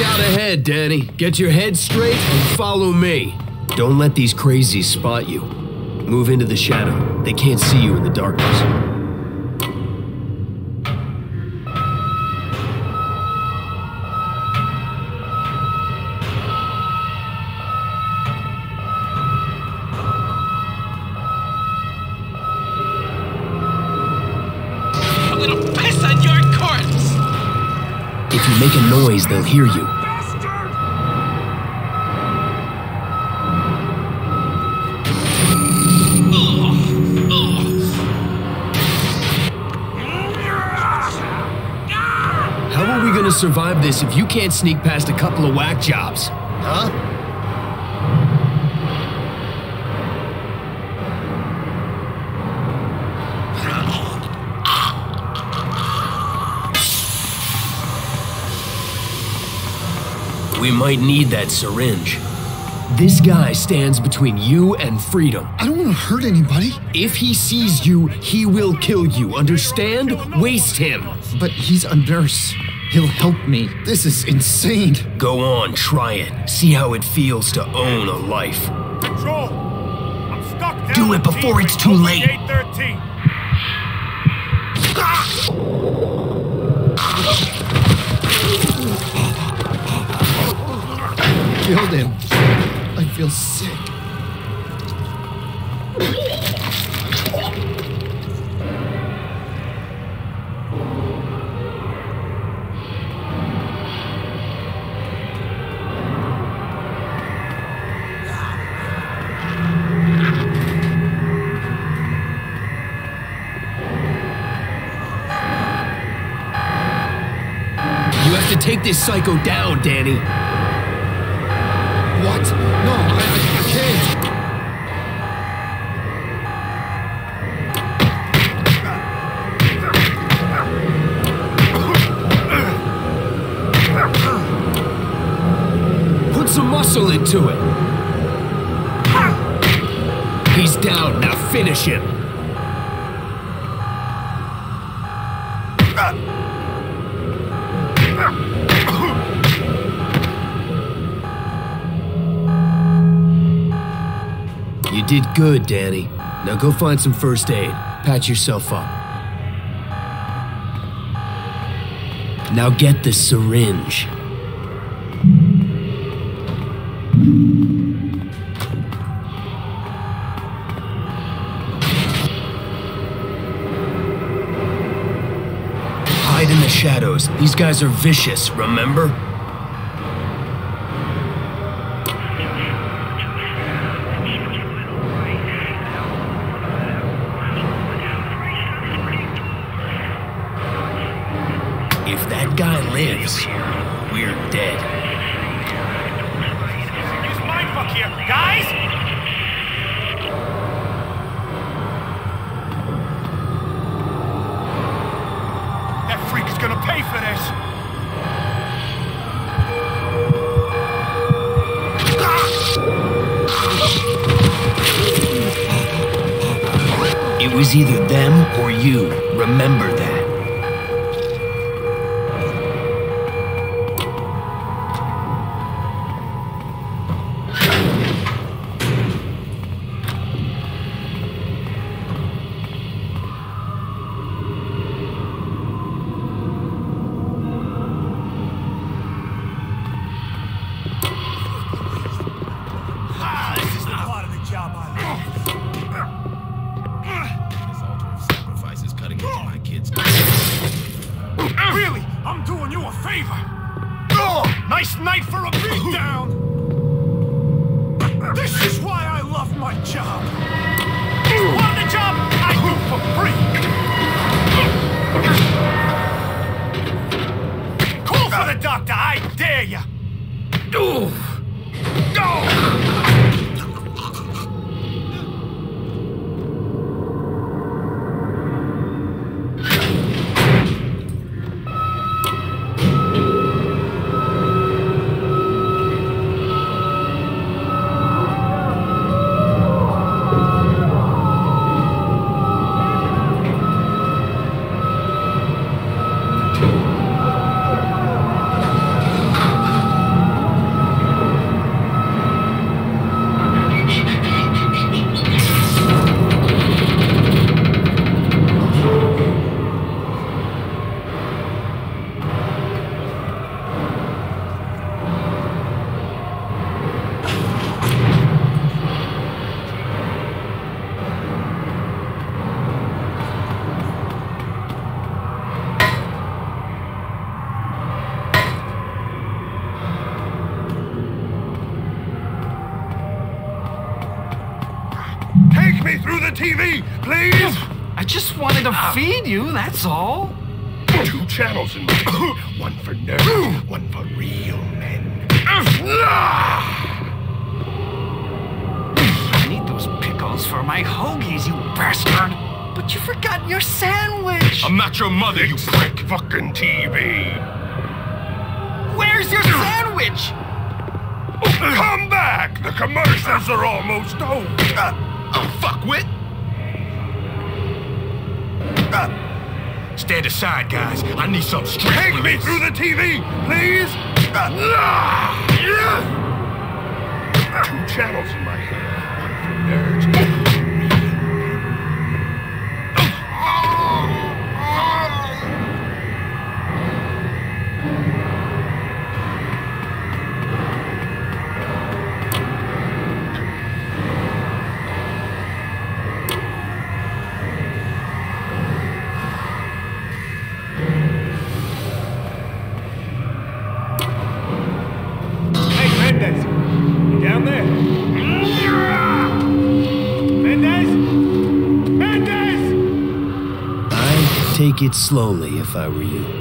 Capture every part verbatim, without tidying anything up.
Look out ahead, Danny. Get your head straight and follow me. Don't let these crazies spot you. Move into the shadow. They can't see you in the darkness. Make a noise, they'll hear you. How are we gonna survive this if you can't sneak past a couple of whack jobs? Huh? We might need that syringe. This guy stands between you and freedom. I don't want to hurt anybody. If he sees you, he will kill you. Understand? Waste him. But he's a nurse. He'll help me. This is insane. Go on, try it. See how it feels to own a life. Control. I'm stuck down. Do it before it's too late. eight thirteen. Killed him. I feel sick. You have to take this psycho down, Danny. What? No, I, I can't. Put some muscle into it. He's down, now finish him. You did good, Danny. Now go find some first aid. Patch yourself up. Now get the syringe. Hide in the shadows. These guys are vicious, remember? If that guy lives, we're dead. Use mindfuck here, guys! That freak is gonna pay for this! It was either them or you. Remember that. I'm doing you a favor! Oh, nice night for a beatdown! This is why I love my job! It's part of the job I do for free! Call for the doctor, I dare ya! Ooh. Go! T V, please? I just wanted to feed you, that's all. Two channels in there. One for nerds, one for real men. I need those pickles for my hoagies, you bastard. But you forgot your sandwich. I'm not your mother, you prick. Fucking T V. Where's your sandwich? Come back! The commercials are almost over. Uh, oh, fuckwit! Uh, Stand aside, guys. I need some strength. Take me through the T V, please! Uh, uh, two channels in my head. One for nerds. Take it slowly if I were you.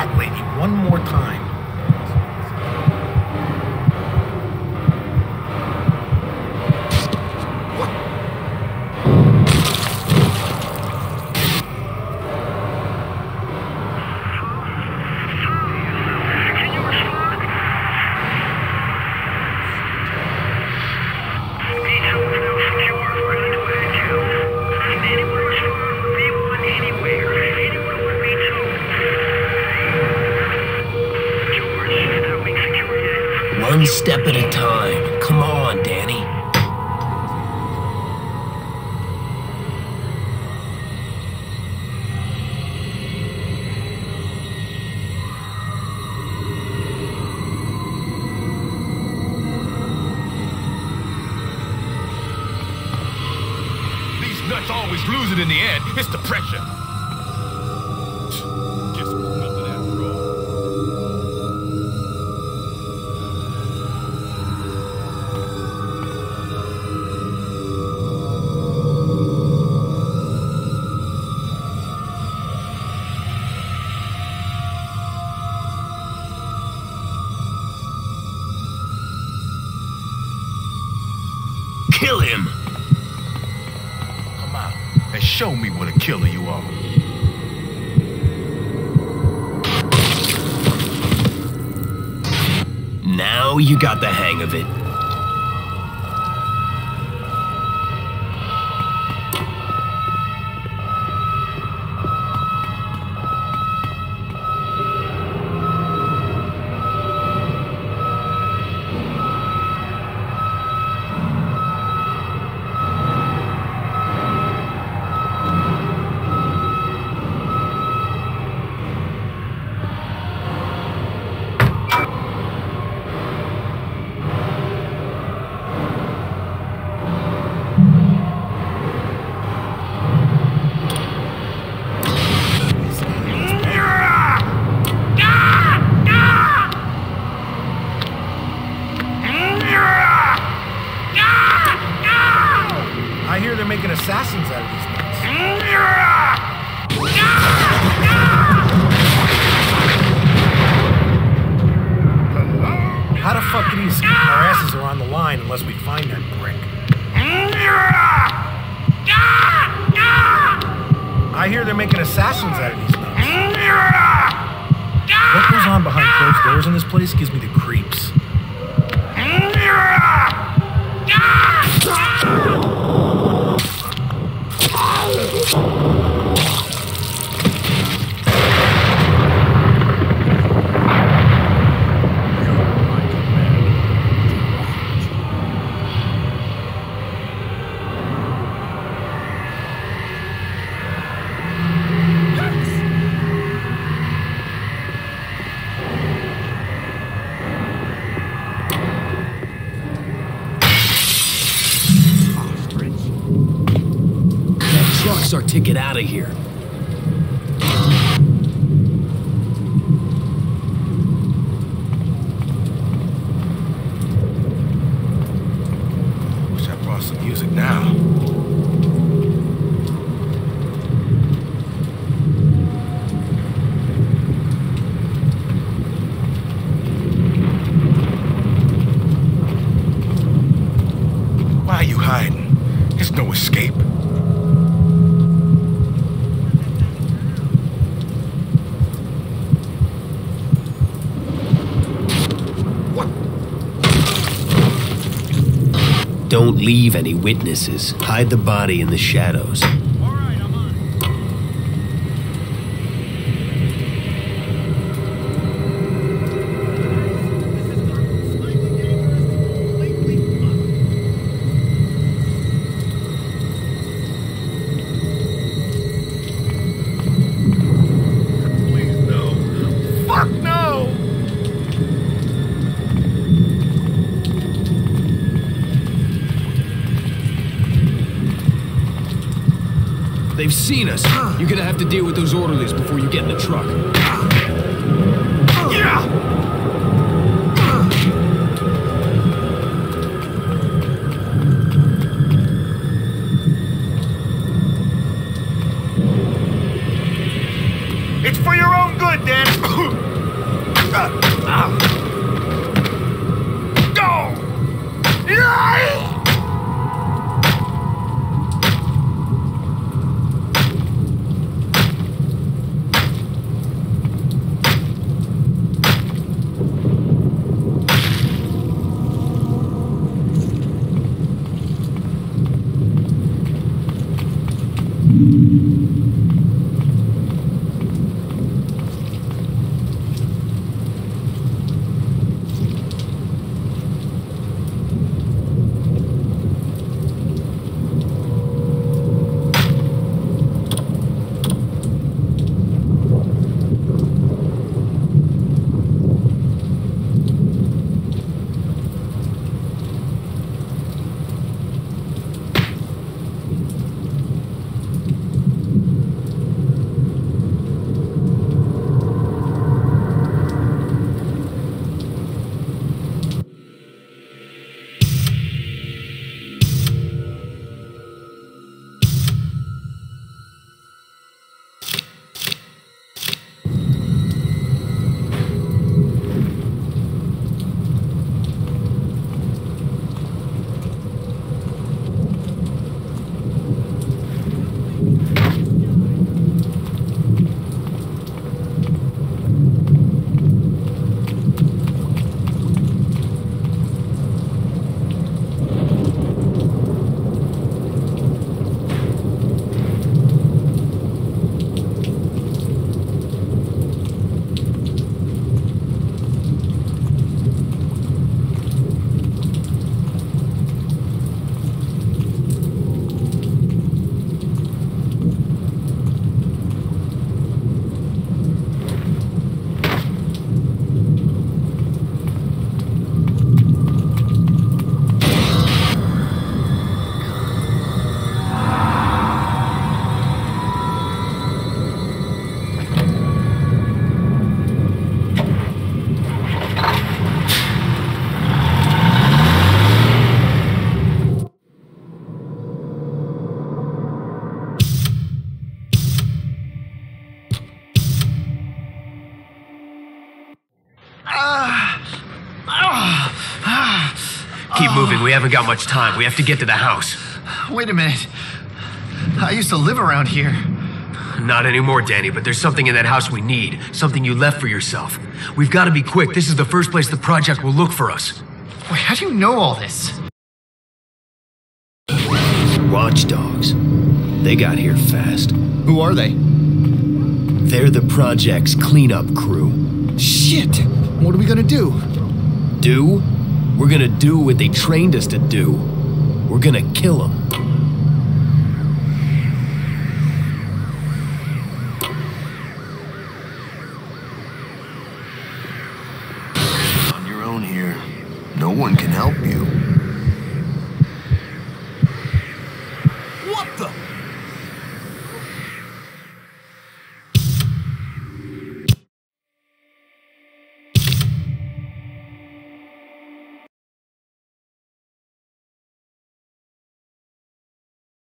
that lady one more time. One step at a time. Come on, Danny. These nuts always lose it in the end. It's the pressure. Kill him! Come out and show me what a killer you are. Now you got the hang of it. Making assassins out of these things. How the fuck can he escape? Our asses are on the line unless we find that brick. I hear they're making assassins out of these things. What goes on behind closed doors in this place gives me the creeps. Truck's our ticket out of here. Wish I brought some music now. Why are you hiding? There's no escape. Don't leave any witnesses. Hide the body in the shadows. All right, I'm on. Please, no. Fuck no! They've seen us. You're gonna have to deal with those orderlies before you get in the truck. It's for your own. doing good, Danny. Go! Yeah! We haven't got much time. We have to get to the house. Wait a minute. I used to live around here. Not anymore, Danny, but there's something in that house we need. Something you left for yourself. We've got to be quick. This is the first place the project will look for us. Wait, how do you know all this? Watchdogs. They got here fast. Who are they? They're the project's cleanup crew. Shit! What are we gonna do? Do? We're gonna do what they trained us to do. We're gonna kill them. On your own here. No one can help you.